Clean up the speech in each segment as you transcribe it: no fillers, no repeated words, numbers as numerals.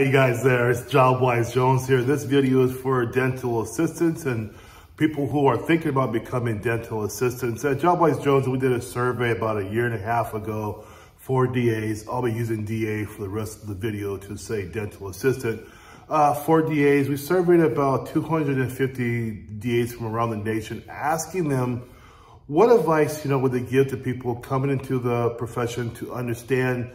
Hey guys there, it's JobWise Jones here. This video is for dental assistants and people who are thinking about becoming dental assistants. At JobWise Jones, we did a survey about a year and a half ago for DAs. I'll be using DA for the rest of the video to say dental assistant. For DAs, we surveyed about 250 DAs from around the nation, asking them what advice would they give to people coming into the profession to understand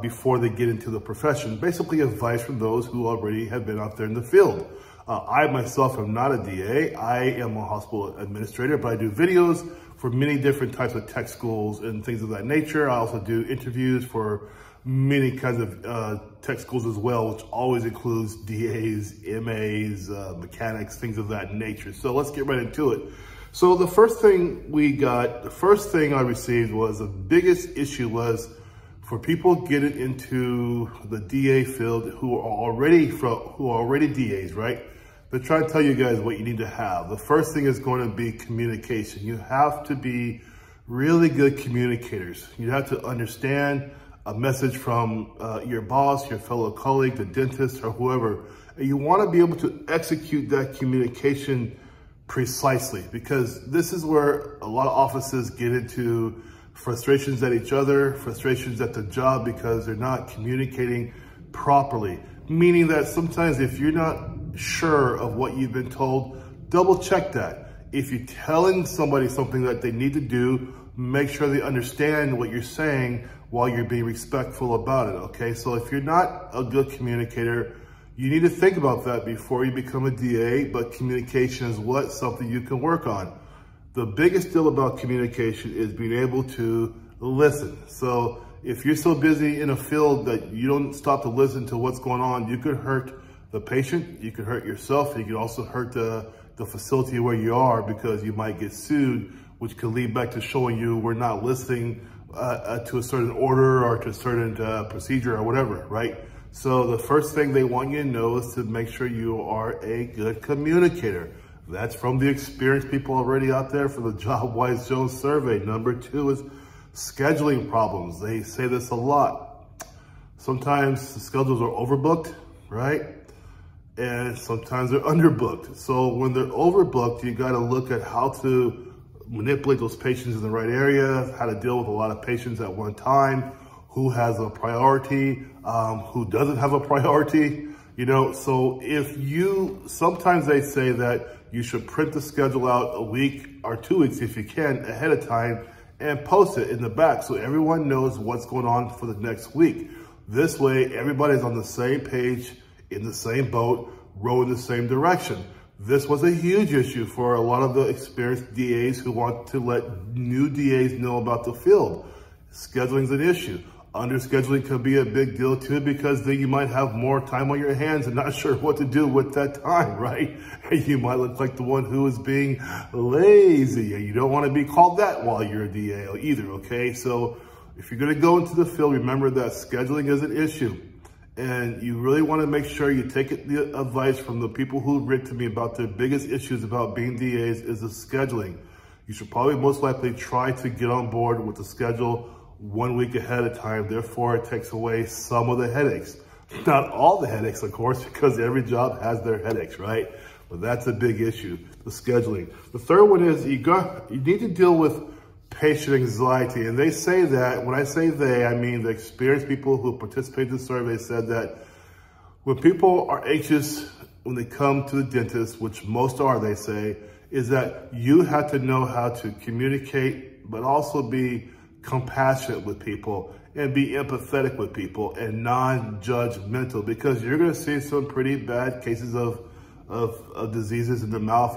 before they get into the profession. Basically advice from those who already have been out there in the field. I myself am not a DA. I am a hospital administrator, but I do videos for many different types of tech schools and things of that nature. I also do interviews for many kinds of tech schools as well, which always includes DAs, MAs, mechanics, things of that nature. So let's get right into it. So the first thing I received was the biggest issue was for people getting into the DA field who are already DAs, right? They're trying to tell you guys what you need to have. The first thing is going to be communication. You have to be really good communicators. You have to understand a message from your boss, your fellow colleague, the dentist, or whoever. And you want to be able to execute that communication precisely, because this is where a lot of offices get into frustrations at each other, frustrations at the job, because they're not communicating properly. Meaning that sometimes if you're not sure of what you've been told, double check that. If you're telling somebody something that they need to do, make sure they understand what you're saying while you're being respectful about it, okay? So if you're not a good communicator, you need to think about that before you become a DA, but communication is something you can work on. The biggest deal about communication is being able to listen. So if you're so busy in a field that you don't stop to listen to what's going on, you could hurt the patient, you could hurt yourself, and you could also hurt the facility where you are, because you might get sued, which could lead back to showing you we're not listening to a certain order or to a certain procedure or whatever, right? So the first thing they want you to know is to make sure you are a good communicator. That's from the experienced people already out there for the JobWise Jones survey. Number two is scheduling problems. They say this a lot. Sometimes the schedules are overbooked, right? And sometimes they're underbooked. So when they're overbooked, you gotta look at how to manipulate those patients in the right area, how to deal with a lot of patients at one time, who has a priority, who doesn't have a priority. So if sometimes they say that you should print the schedule out a week or 2 weeks if you can ahead of time and post it in the back so everyone knows what's going on for the next week. This way, everybody's on the same page, in the same boat, rowing the same direction. This was a huge issue for a lot of the experienced DAs who want to let new DAs know about the field. Scheduling's an issue. Underscheduling could be a big deal too, because then you might have more time on your hands and not sure what to do with that time, right? And you might look like the one who is being lazy, and you don't want to be called that while you're a DA either, okay? So if you're going to go into the field, remember that scheduling is an issue. And you really want to make sure you take the advice from the people who written to me about their biggest issues about being DAs is the scheduling. You should probably most likely try to get on board with the schedule 1 week ahead of time. Therefore, it takes away some of the headaches. Not all the headaches, of course, because every job has their headaches, right? But that's a big issue, the scheduling. The third one is you need to deal with patient anxiety. And they say that, when I say they, I mean the experienced people who participated in the survey said that when people are anxious when they come to the dentist, which most are, they say, is that you have to know how to communicate, but also be compassionate with people and be empathetic with people and non-judgmental, because you're going to see some pretty bad cases of diseases in the mouth,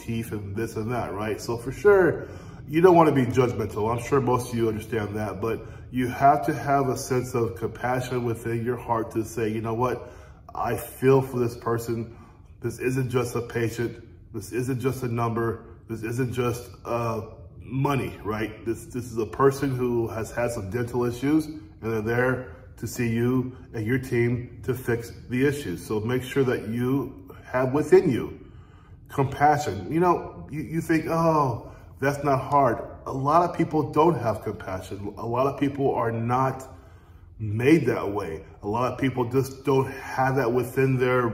teeth and this and that, right? So for sure, you don't want to be judgmental. I'm sure most of you understand that, but you have to have a sense of compassion within your heart to say, you know what? I feel for this person. This isn't just a patient. This isn't just a number. This isn't just money, right? This is a person who has had some dental issues, and they're there to see you and your team to fix the issues. So make sure that you have within you compassion. You think, oh, that's not hard. A lot of people don't have compassion. A lot of people are not made that way. A lot of people just don't have that within their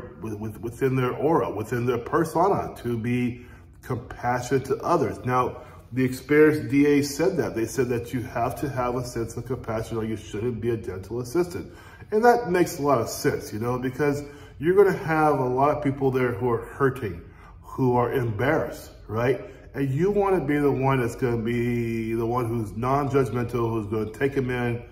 aura, within their persona, to be compassionate to others. Now, the experienced DA said that. They said that you have to have a sense of compassion, or you shouldn't be a dental assistant. And that makes a lot of sense, you know, because you're going to have a lot of people there who are hurting, who are embarrassed, right? And you want to be the one that's going to be the one who's non-judgmental, who's going to take them in,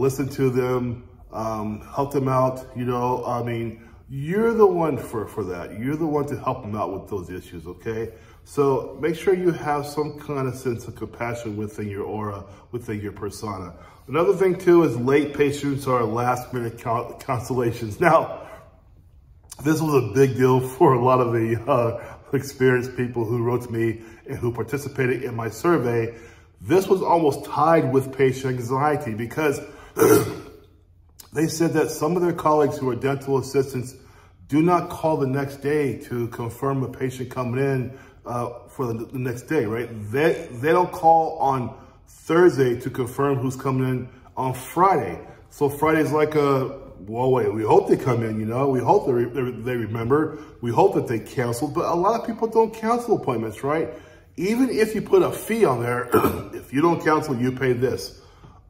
listen to them, help them out. You know, I mean, you're the one for that. You're the one to help them out with those issues, okay? So make sure you have some kind of sense of compassion within your aura, within your persona. Another thing too is late patients are last minute consultations. Now, this was a big deal for a lot of the experienced people who wrote to me and who participated in my survey. This was almost tied with patient anxiety because they said that some of their colleagues who are dental assistants do not call the next day to confirm a patient coming in for the next day, right? They don't call on Thursday to confirm who's coming in on Friday. So Friday's like a, well, wait, we hope they come in, you know, we hope they remember, we hope that they cancel, but a lot of people don't cancel appointments, right? Even if you put a fee on there, if you don't cancel, you pay this.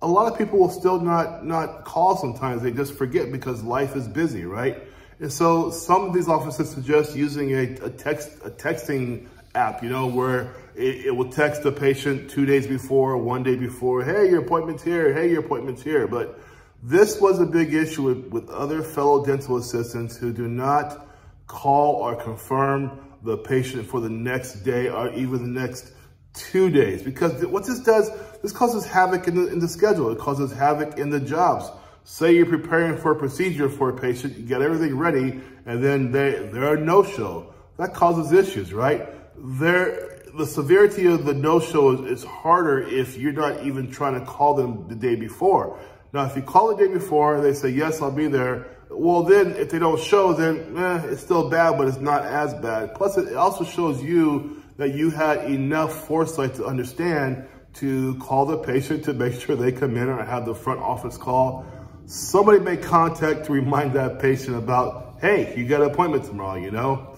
A lot of people will still not call sometimes. They just forget because life is busy, right? And so some of these offices suggest using a texting app, you know, where it will text the patient 2 days before, 1 day before, hey, your appointment's here, hey, your appointment's here. But this was a big issue with other fellow dental assistants who do not call or confirm the patient for the next day or even the next 2 days. Because what this does, this causes havoc in the schedule. It causes havoc in the jobs. Say you're preparing for a procedure for a patient, you get everything ready, and then there are no-show. That causes issues, right? The severity of the no-show is harder if you're not even trying to call them the day before. Now, if you call the day before, they say, yes, I'll be there. Well, then if they don't show, then it's still bad, but it's not as bad. Plus, it also shows you that you had enough foresight to understand to call the patient to make sure they come in, or have the front office call. Somebody make contact to remind that patient about, hey, you got an appointment tomorrow, you know?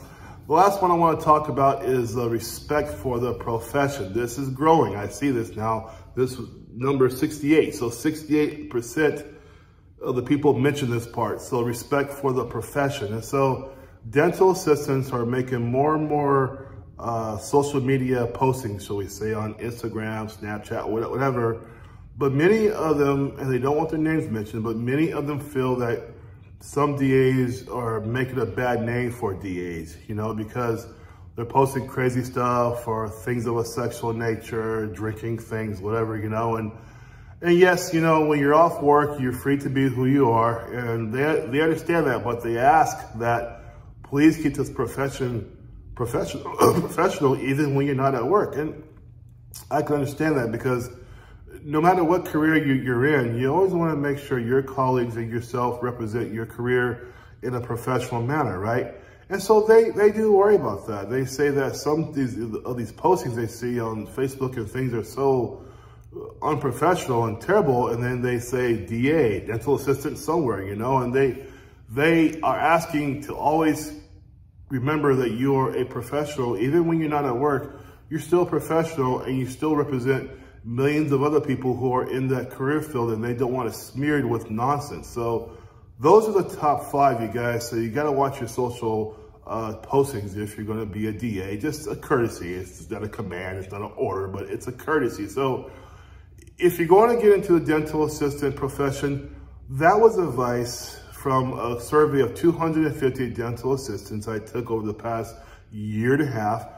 The last one I want to talk about is the respect for the profession. This is growing. I see this now. This was number 68. So 68% of the people mentioned this part. So respect for the profession. And so dental assistants are making more and more social media postings, shall we say, on Instagram, Snapchat, whatever. But many of them, and they don't want their names mentioned, but many of them feel that some DAs are making a bad name for DAs, you know, because they're posting crazy stuff or things of a sexual nature, drinking things, whatever, you know. And yes, you know, when you're off work, you're free to be who you are, and they understand that, but they ask that please keep this professional even when you're not at work. And I can understand that, because no matter what career you're in, you always want to make sure your colleagues and yourself represent your career in a professional manner, right? And so they do worry about that. They say that some of these postings they see on Facebook and things are so unprofessional and terrible, and then they say DA, dental assistant somewhere, you know, and they are asking to always remember that you are a professional. Even when you're not at work, you're still a professional, and you still represent millions of other people who are in that career field, and they don't want it smeared with nonsense. So those are the top 5, you guys. So you got to watch your social postings if you're going to be a DA. Just a courtesy. It's not a command. It's not an order, but it's a courtesy. So if you're going to get into the dental assistant profession, that was advice from a survey of 250 dental assistants I took over the past year and a half.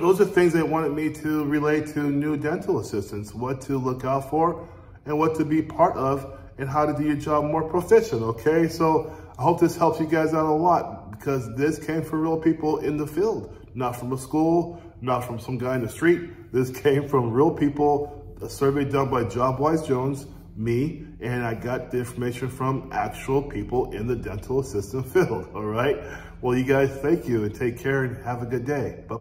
Those are things they wanted me to relate to new dental assistants, what to look out for and what to be part of, and how to do your job more proficient, okay? So I hope this helps you guys out a lot, because this came from real people in the field, not from a school, not from some guy in the street. This came from real people, a survey done by JobWise Jones, me, and I got the information from actual people in the dental assistant field, all right? Well, you guys, thank you, and take care, and have a good day. Bye.